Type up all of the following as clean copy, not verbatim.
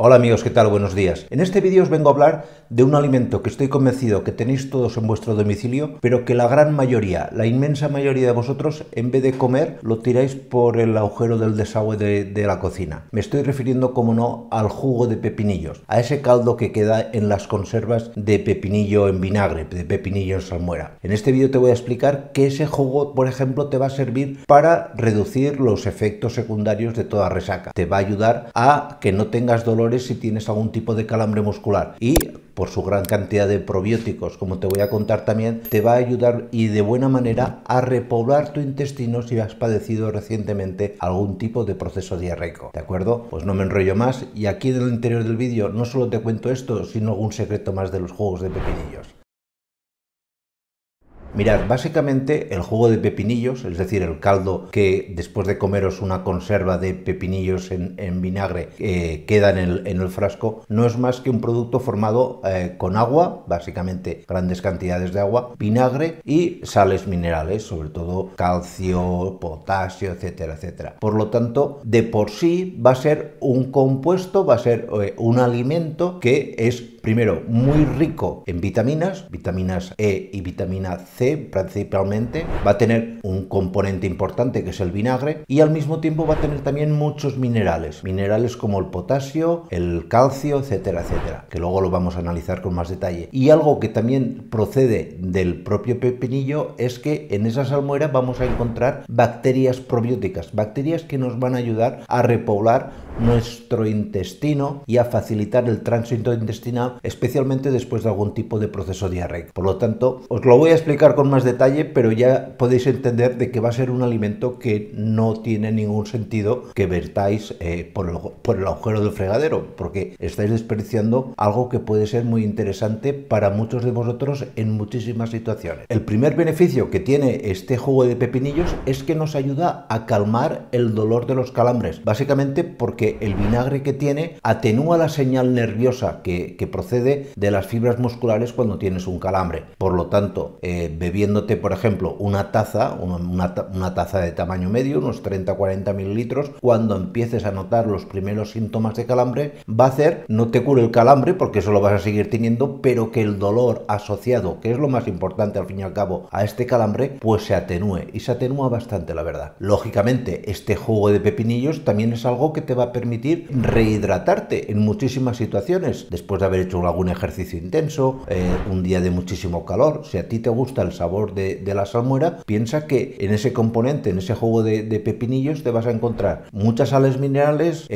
Hola amigos, ¿qué tal? Buenos días. En este vídeo os vengo a hablar de un alimento que estoy convencido que tenéis todos en vuestro domicilio, pero que la gran mayoría, la inmensa mayoría de vosotros, en vez de comer, lo tiráis por el agujero del desagüe de la cocina. Me estoy refiriendo, como no, al jugo de pepinillos, a ese caldo que queda en las conservas de pepinillo en vinagre, de pepinillo en salmuera. En este vídeo te voy a explicar que ese jugo, por ejemplo, te va a servir para reducir los efectos secundarios de toda resaca. Te va a ayudar a que no tengas dolor si tienes algún tipo de calambre muscular, y por su gran cantidad de probióticos, como te voy a contar también, te va a ayudar y de buena manera a repoblar tu intestino si has padecido recientemente algún tipo de proceso diarreico, ¿de acuerdo? Pues no me enrollo más, y aquí en el interior del vídeo no solo te cuento esto, sino algún secreto más de los jugos de pepinillos. Mirad, básicamente el jugo de pepinillos, es decir, el caldo que después de comeros una conserva de pepinillos en vinagre queda en el frasco, no es más que un producto formado con agua, básicamente grandes cantidades de agua, vinagre y sales minerales, sobre todo calcio, potasio, etcétera, etcétera. Por lo tanto, de por sí va a ser un compuesto, va a ser un alimento que es, primero, muy rico en vitaminas, vitaminas E y vitamina C principalmente. Va a tener un componente importante que es el vinagre, y al mismo tiempo va a tener también muchos minerales, minerales como el potasio, el calcio, etcétera, etcétera, que luego lo vamos a analizar con más detalle. Y algo que también procede del propio pepinillo es que en esa salmuera vamos a encontrar bacterias probióticas, bacterias que nos van a ayudar a repoblar nuestro intestino y a facilitar el tránsito intestinal, especialmente después de algún tipo de proceso diarreico. Por lo tanto, os lo voy a explicar con más detalle, pero ya podéis entender de que va a ser un alimento que no tiene ningún sentido que vertáis por el agujero del fregadero, porque estáis desperdiciando algo que puede ser muy interesante para muchos de vosotros en muchísimas situaciones. El primer beneficio que tiene este jugo de pepinillos es que nos ayuda a calmar el dolor de los calambres, básicamente porque el vinagre que tiene atenúa la señal nerviosa que procede de las fibras musculares cuando tienes un calambre. Por lo tanto, bebiéndote, por ejemplo, una taza de tamaño medio, unos 30-40 mililitros, cuando empieces a notar los primeros síntomas de calambre, va a hacer, no te cure el calambre, porque eso lo vas a seguir teniendo, pero que el dolor asociado, que es lo más importante al fin y al cabo a este calambre, pues se atenúe, y se atenúa bastante, la verdad. Lógicamente, este jugo de pepinillos también es algo que te va a permitir rehidratarte en muchísimas situaciones, después de haber hecho algún ejercicio intenso, un día de muchísimo calor. Si a ti te gusta el sabor de la salmuera, piensa que en ese componente, en ese jugo de pepinillos, te vas a encontrar muchas sales minerales,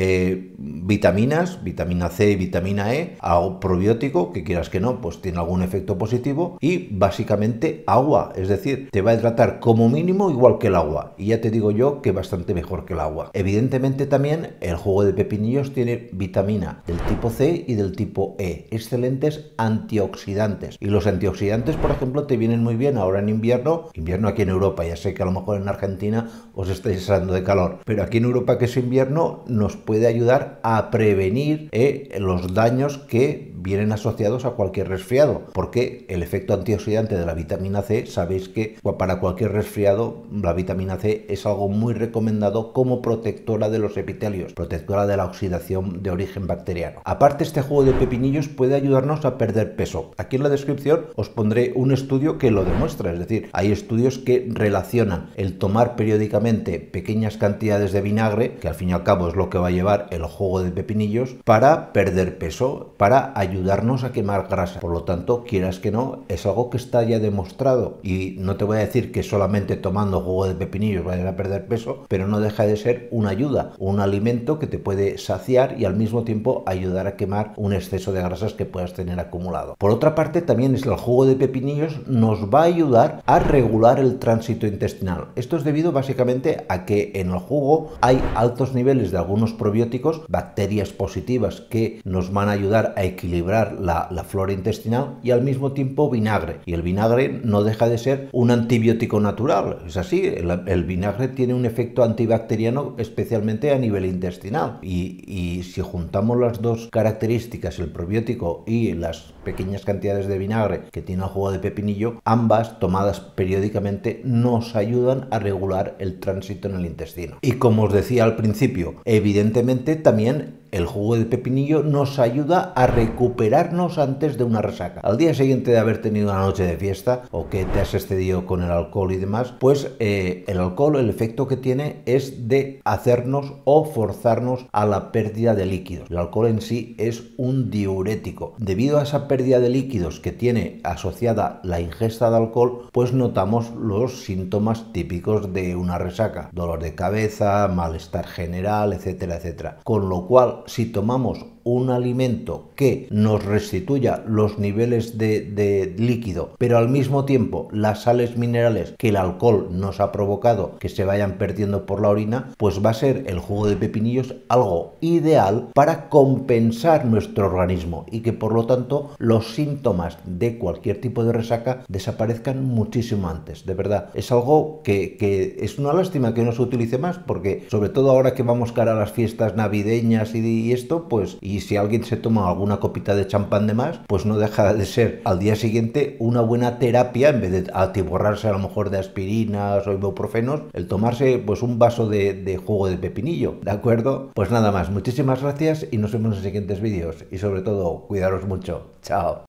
vitaminas, vitamina C y vitamina E, algo probiótico, que quieras que no, pues tiene algún efecto positivo, y básicamente agua, es decir, te va a hidratar como mínimo igual que el agua, y ya te digo yo que bastante mejor que el agua. Evidentemente también el jugo de pepinillos tiene vitamina del tipo C y del tipo E, excelentes antioxidantes, y los antioxidantes, por ejemplo, te vienen muy bien ahora en invierno aquí en Europa. Ya sé que a lo mejor en Argentina os estáis saliendo de calor, pero aquí en Europa, que es invierno, nos puede ayudar a prevenir los daños que vienen asociados a cualquier resfriado, porque el efecto antioxidante de la vitamina C, sabéis que para cualquier resfriado la vitamina C es algo muy recomendado como protectora de los epitelios, protectora de la oxidación de origen bacteriano. Aparte, este jugo de pepinillos puede ayudarnos a perder peso. Aquí en la descripción os pondré un estudio que lo demuestra, es decir, hay estudios que relacionan el tomar periódicamente pequeñas cantidades de vinagre, que al fin y al cabo es lo que va a llevar el jugo de pepinillos, para perder peso, para ayudarnos a quemar grasa. Por lo tanto, quieras que no, es algo que está ya demostrado, y no te voy a decir que solamente tomando jugo de pepinillos vas a perder peso, pero no deja de ser una ayuda, un alimento que te puede saciar y al mismo tiempo ayudar a quemar un exceso de grasas que puedas tener acumulado. Por otra parte, también el jugo de pepinillos nos va a ayudar a regular el tránsito intestinal. Esto es debido básicamente a que en el jugo hay altos niveles de algunos probióticos, bacterias positivas que nos van a ayudar a equilibrar la flora intestinal, y al mismo tiempo vinagre. Y el vinagre no deja de ser un antibiótico natural, es así, el vinagre tiene un efecto antibacteriano especialmente a nivel intestinal, y si juntamos las dos características, el probiótico y las pequeñas cantidades de vinagre que tiene el jugo de pepinillo, ambas tomadas periódicamente nos ayudan a regular el tránsito en el intestino. Y como os decía al principio, evidentemente también El jugo de pepinillo nos ayuda a recuperarnos antes de una resaca. Al día siguiente de haber tenido una noche de fiesta o que te has excedido con el alcohol y demás, pues el alcohol, el efecto que tiene es de hacernos o forzarnos a la pérdida de líquidos. El alcohol en sí es un diurético. Debido a esa pérdida de líquidos que tiene asociada la ingesta de alcohol, pues notamos los síntomas típicos de una resaca: dolor de cabeza, malestar general, etcétera, etcétera. Con lo cual, si tomamos un alimento que nos restituya los niveles de líquido, pero al mismo tiempo las sales minerales que el alcohol nos ha provocado que se vayan perdiendo por la orina, pues va a ser el jugo de pepinillos algo ideal para compensar nuestro organismo y que por lo tanto los síntomas de cualquier tipo de resaca desaparezcan muchísimo antes. De verdad, es algo que es una lástima que no se utilice más, porque sobre todo ahora que vamos cara a las fiestas navideñas y esto, pues y si alguien se toma alguna copita de champán de más, pues no deja de ser al día siguiente una buena terapia. En vez de atiborrarse a lo mejor de aspirinas o ibuprofenos, el tomarse pues un vaso de jugo de pepinillo, ¿de acuerdo? Pues nada más, muchísimas gracias y nos vemos en los siguientes vídeos. Y sobre todo, cuidaros mucho. Chao.